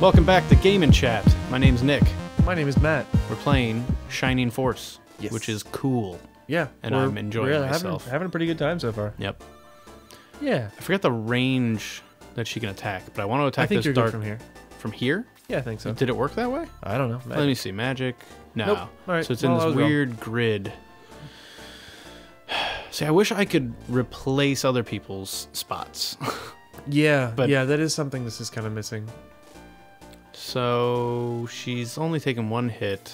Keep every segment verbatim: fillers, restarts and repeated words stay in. Welcome back to Game and Chat. My name's Nick. My name is Matt. We're playing Shining Force, yes. Which is cool. Yeah. And I'm enjoying having, myself. Having a pretty good time so far. Yep. Yeah. I forget the range that she can attack, but I want to attack I think this you're dark from here. From here? Yeah, I think so. Did it work that way? I don't know. Magic. Let me see. Magic. No. Nope. All right. So it's well, in this weird wrong. grid. See, I wish I could replace other people's spots. Yeah. But yeah, that is something this is kind of missing. So she's only taken one hit.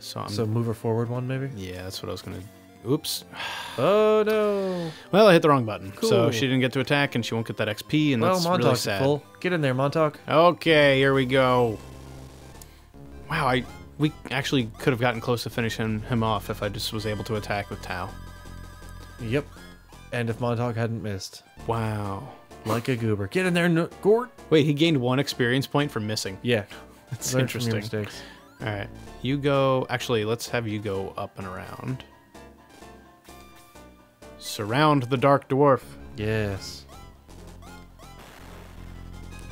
So, I'm, so move her forward one, maybe? Yeah, that's what I was going to... Oops. Oh, no. Well, I hit the wrong button. Cool. So she didn't get to attack, and she won't get that X P, and well, that's Montauk's really sad. Full. Get in there, Montauk. Okay, here we go. Wow, I we actually could have gotten close to finishing him off if I just was able to attack with Tau. Yep. And if Montauk hadn't missed. Wow. Like a goober. Get in there, no Gort. Wait, he gained one experience point for missing. Yeah. That's Learn interesting. From your mistakes. All right. You go... Actually, let's have you go up and around. Surround the Dark Dwarf. Yes.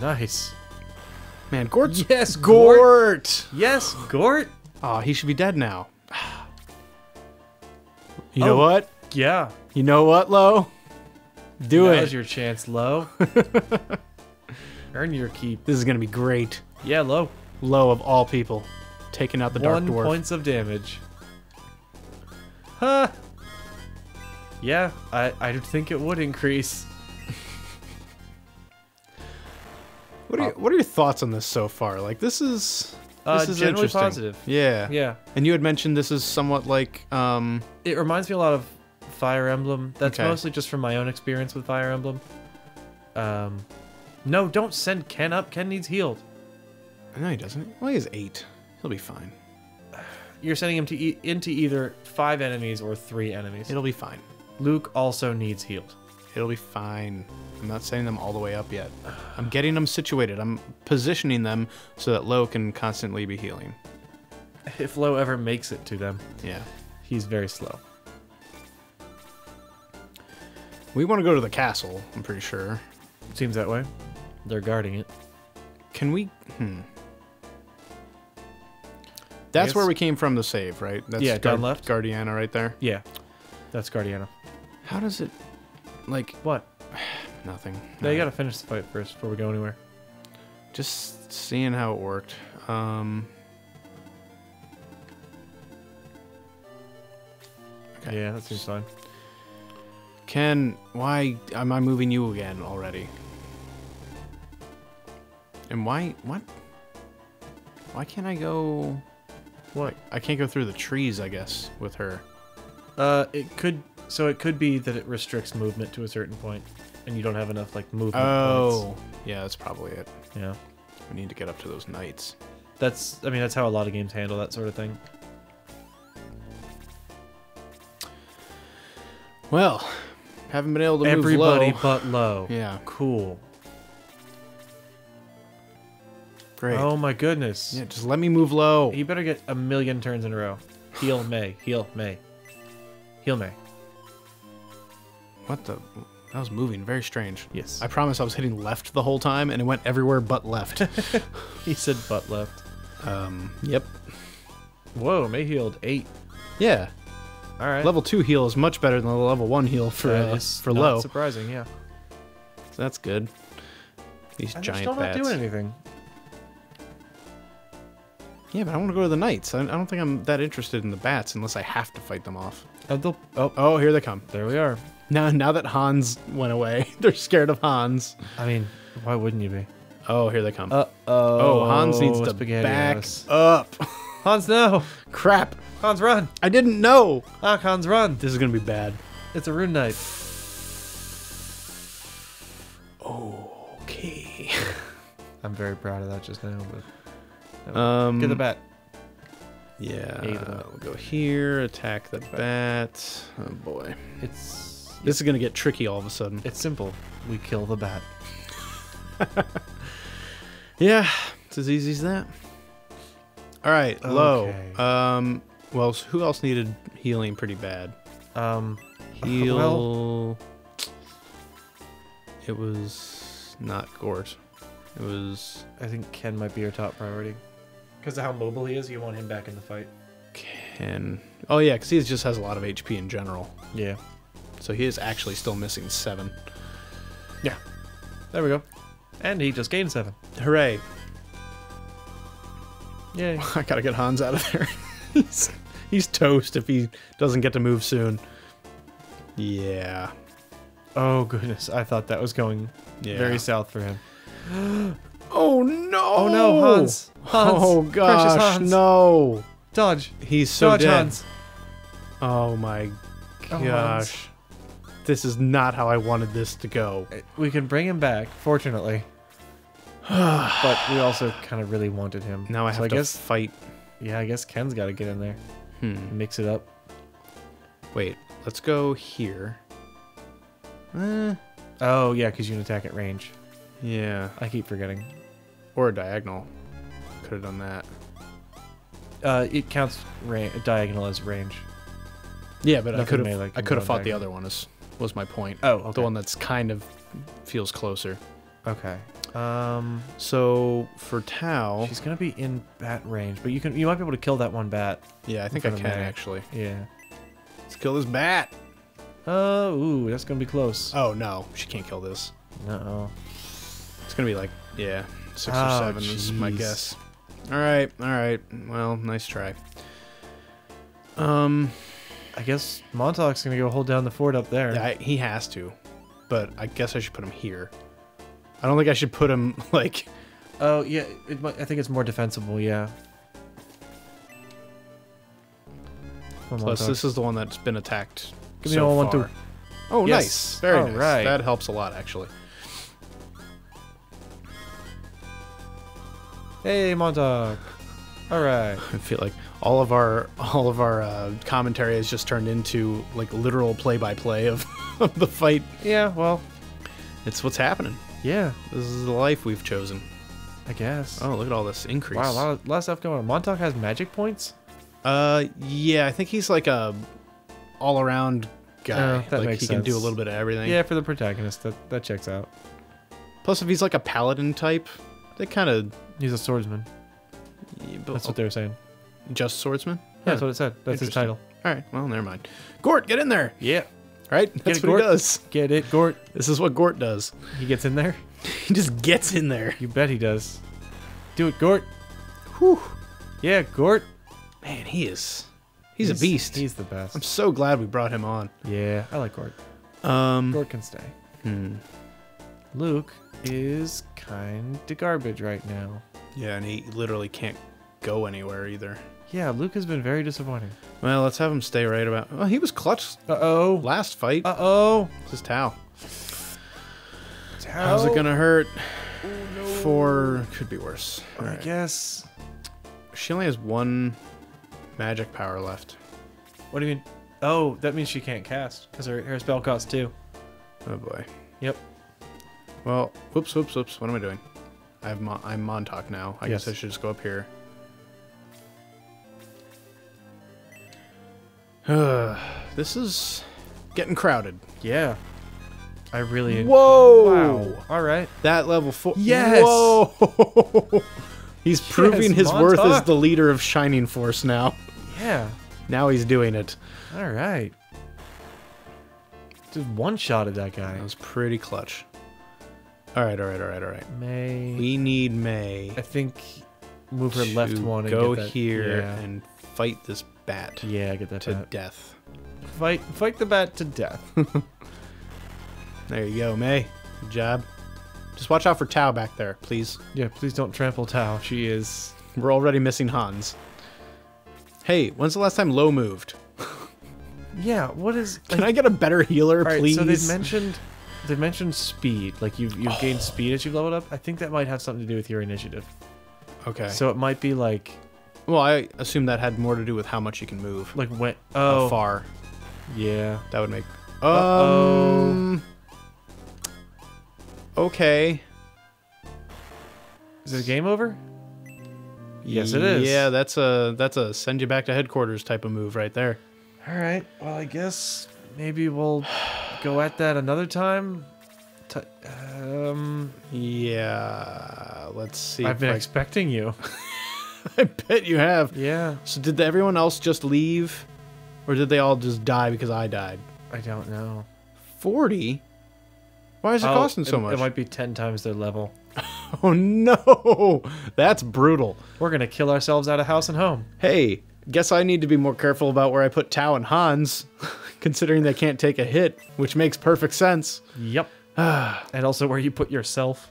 Nice. Man, Gort. Yes, Gort. Gort. Yes, Gort. Aw, he should be dead now. You oh, know what? Yeah. You know what, Lo? Do Now's it. Now's your chance, Lo. Earn your keep. This is going to be great. Yeah, Lo. Lo of all people. Taking out the Dark Dwarf. One points of damage. Huh. Yeah, I, I think it would increase. What are, uh, you, what are your thoughts on this so far? Like, this is... Uh, this is generally positive. Yeah. Yeah. And you had mentioned this is somewhat like... Um, it reminds me a lot of Fire Emblem. That's okay. Mostly just from my own experience with Fire Emblem. Um, no, don't send Ken up. Ken needs healed. No, he doesn't. Well, he has eight. He'll be fine. You're sending him to e into either five enemies or three enemies. It'll be fine. Luke also needs healed. It'll be fine. I'm not sending them all the way up yet. I'm getting them situated. I'm positioning them so that Lo can constantly be healing. If Lo ever makes it to them. Yeah. He's very slow. We want to go to the castle, I'm pretty sure. It seems that way. They're guarding it. Can we... Hmm. That's where we came from to save, right? That's yeah, down left. Guardiana right there? Yeah. That's Guardiana. How does it... Like... What? Nothing. No, no. You gotta finish the fight first before we go anywhere. Just seeing how it worked. Um... Okay. Yeah, that seems fine. Ken, why am I moving you again already? And why... What? Why can't I go... What? I can't go through the trees, I guess, with her. Uh, it could... So it could be that it restricts movement to a certain point, and you don't have enough, like, movement Oh. points. Yeah, that's probably it. Yeah. We need to get up to those knights. That's... I mean, that's how a lot of games handle that sort of thing. Well, haven't been able to move Everybody low. but low. Yeah. Cool. Great. Oh my goodness. Yeah, just let me move low. You better get a million turns in a row. Heal May. Heal May. Heal May. What the? That was moving. Very strange. Yes. I promise I was hitting left the whole time, and it went everywhere but left. He said but left. Um. Yep. Whoa, May healed eight. Yeah. All right. Level two heal is much better than the level one heal for uh, for not low. Surprising, yeah. So that's good. These I'm giant still bats. Not doing anything. Yeah, but I want to go to the knights. I don't think I'm that interested in the bats unless I have to fight them off. Oh, oh, here they come. There we are. Now, now that Hans went away, they're scared of Hans. I mean, why wouldn't you be? Oh, here they come. Uh oh. Oh, Hans needs to back up. Hans, no. Crap. Hans, run. I didn't know. Ah, Hans, run. This is gonna be bad. It's a rune knight. Okay. I'm very proud of that just now, but. Um, Get the bat. Yeah, uh, we'll go here. Attack the bat. Oh boy, it's this it's, is gonna get tricky all of a sudden. It's simple. We kill the bat. Yeah, it's as easy as that. All right, Lo. Okay. Um, well, who else needed healing pretty bad? Um, heal. Well... It was not Gort. It was, I think Ken might be your top priority. Because of how mobile he is, you want him back in the fight. Ken. Oh, yeah, because he just has a lot of H P in general. Yeah. So he is actually still missing seven. Yeah. There we go. And he just gained seven. Hooray. Yay. I gotta get Hans out of there. he's, he's toast if he doesn't get to move soon. Yeah. Oh, goodness. I thought that was going yeah. very south for him. Oh, no. Oh, no, Hans. Hans. Oh, gosh. Hans. No. Dodge. He's so Dodge dead. Hans. Oh, my gosh. Oh, this is not how I wanted this to go. We can bring him back, fortunately. But we also kind of really wanted him. Now I have so I to guess, fight. Yeah, I guess Ken's got to get in there. Hmm. Mix it up. Wait. Let's go here. Eh. Oh, yeah, because you can attack at range. Yeah. I keep forgetting. Or a diagonal. Could have done that. Uh, it counts ra diagonal as range. Yeah, but Nothing I could have fought the other one, is, was my point. Oh, okay. The one that's kind of feels closer. Okay. Um. So, for Tau... She's going to be in bat range, but you can you might be able to kill that one bat. Yeah, I think I can, actually. Yeah. Let's kill this bat! Oh, ooh, that's gonna be close. Oh, no. She can't kill this. Uh-oh. It's gonna be like, yeah, six oh, or seven geez. is my guess. Alright, alright. Well, nice try. Um, I guess Montauk's gonna go hold down the fort up there. Yeah, I, he has to. But I guess I should put him here. I don't think I should put him, like... Oh, yeah, it, I think it's more defensible, yeah. Plus, Montauk. This is the one that's been attacked... Give me so all one, two. Oh, yes. nice. Very all nice. Right. That helps a lot, actually. Hey, Montauk. All right. I feel like all of our all of our uh, commentary has just turned into like literal play-by-play of, of the fight. Yeah. Well, it's what's happening. Yeah. This is the life we've chosen. I guess. Oh, look at all this increase. Wow, a lot of, a lot of stuff going on. Montauk has magic points. Uh, yeah. I think he's like a. all-around guy. Uh, that like, makes he sense. Can do a little bit of everything. Yeah, for the protagonist, that, that checks out. Plus, if he's like a paladin type, they kind of... He's a swordsman. Yeah, but, that's what they were saying. Just swordsman? Yeah, that's what it said. That's his title. All right, well, never mind. Gort, get in there! Yeah. Right? That's it, what Gort. He does. Get it, Gort. This is what Gort does. He gets in there? He just gets in there. You bet he does. Do it, Gort. Whew. Yeah, Gort. Man, he is... He's, he's a beast. He's the best. I'm so glad we brought him on. Yeah, I like Gort. Um, Gort can stay. Hmm. Luke is kind of garbage right now. Yeah, and he literally can't go anywhere either. Yeah, Luke has been very disappointing. Well, let's have him stay right about... Well, he was clutch. Uh-oh. Last fight. Uh-oh. This is Tau. Tau. How's it going to hurt? Oh, no. Four. Could be worse. All right. I guess. She only has one... magic power left. What do you mean? Oh, that means she can't cast because her, her spell costs two. Oh boy. Yep. Well, whoops, whoops, whoops. What am I doing? I have Mo I'm Montauk now. I yes. guess I should just go up here. This is getting crowded. Yeah. I really. Whoa! Wow. All right. That level four. Yes. Whoa. He's proving yes, his Montauk. worth as the leader of Shining Force now. Yeah. Now he's doing it. All right. Just one-shotted that guy. That was pretty clutch. All right, all right, all right, all right. May. We need May. I think move her left one and go get that, here yeah. and fight this bat. Yeah, get that to bat. death. Fight, fight the bat to death. There you go, May. Good job. Just watch out for Tau back there, please. Yeah, please don't trample Tau. She is... We're already missing Hans. Hey, when's the last time Lo moved? Yeah, what is... Can like, I get a better healer, right, please? So they've mentioned, they've mentioned speed. Like, you've, you've oh. gained speed as you've leveled up. I think that might have something to do with your initiative. Okay. So it might be like... Well, I assume that had more to do with how much you can move. Like, when... Oh. How far. Yeah. That would make... Um... Uh-oh. Okay. Is it game over? Yes, it is. Yeah, that's a that's a send you back to headquarters type of move right there. All right. Well, I guess maybe we'll go at that another time. T um. Yeah. Let's see. I've been I... expecting you. I bet you have. Yeah. So did everyone else just leave, or did they all just die because I died? I don't know. forty. Why is it oh, costing so it, much? It might be ten times their level. Oh no, that's brutal. We're gonna kill ourselves out of house and home. Hey, guess I need to be more careful about where I put Tao and Hans, considering they can't take a hit, which makes perfect sense. Yep. And also where you put yourself.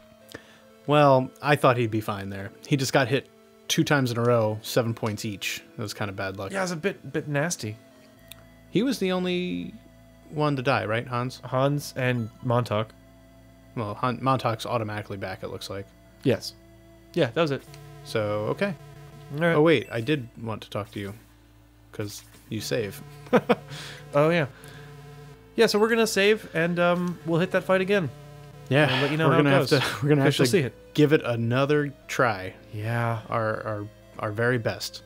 Well, I thought he'd be fine there. He just got hit two times in a row, seven points each. That was kind of bad luck. Yeah, it was a bit, bit nasty. He was the only one to die, right, Hans? Hans and Montauk. Well, Han Montauk's automatically back, it looks like. Yes. Yeah, that was it. So, okay. All right. Oh, wait, I did want to talk to you, because you save. Oh, yeah. Yeah, so we're going to save, and um, we'll hit that fight again. Yeah, we'll let you know we're how gonna it goes. Have to, we're going to have to see it. Give it another try. Yeah. Our, our, our very best.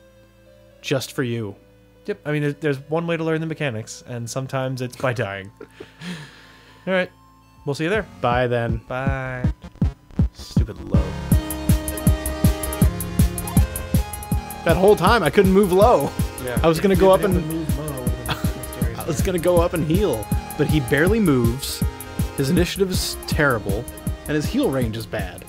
Just for you. Yep, I mean, there's one way to learn the mechanics, and sometimes it's by dying. All right. We'll see you there. Bye then. Bye. Stupid low. That whole time I couldn't move low. Yeah. I was gonna go up and move low. I was gonna go up and heal, but he barely moves. His initiative is terrible, and his heal range is bad.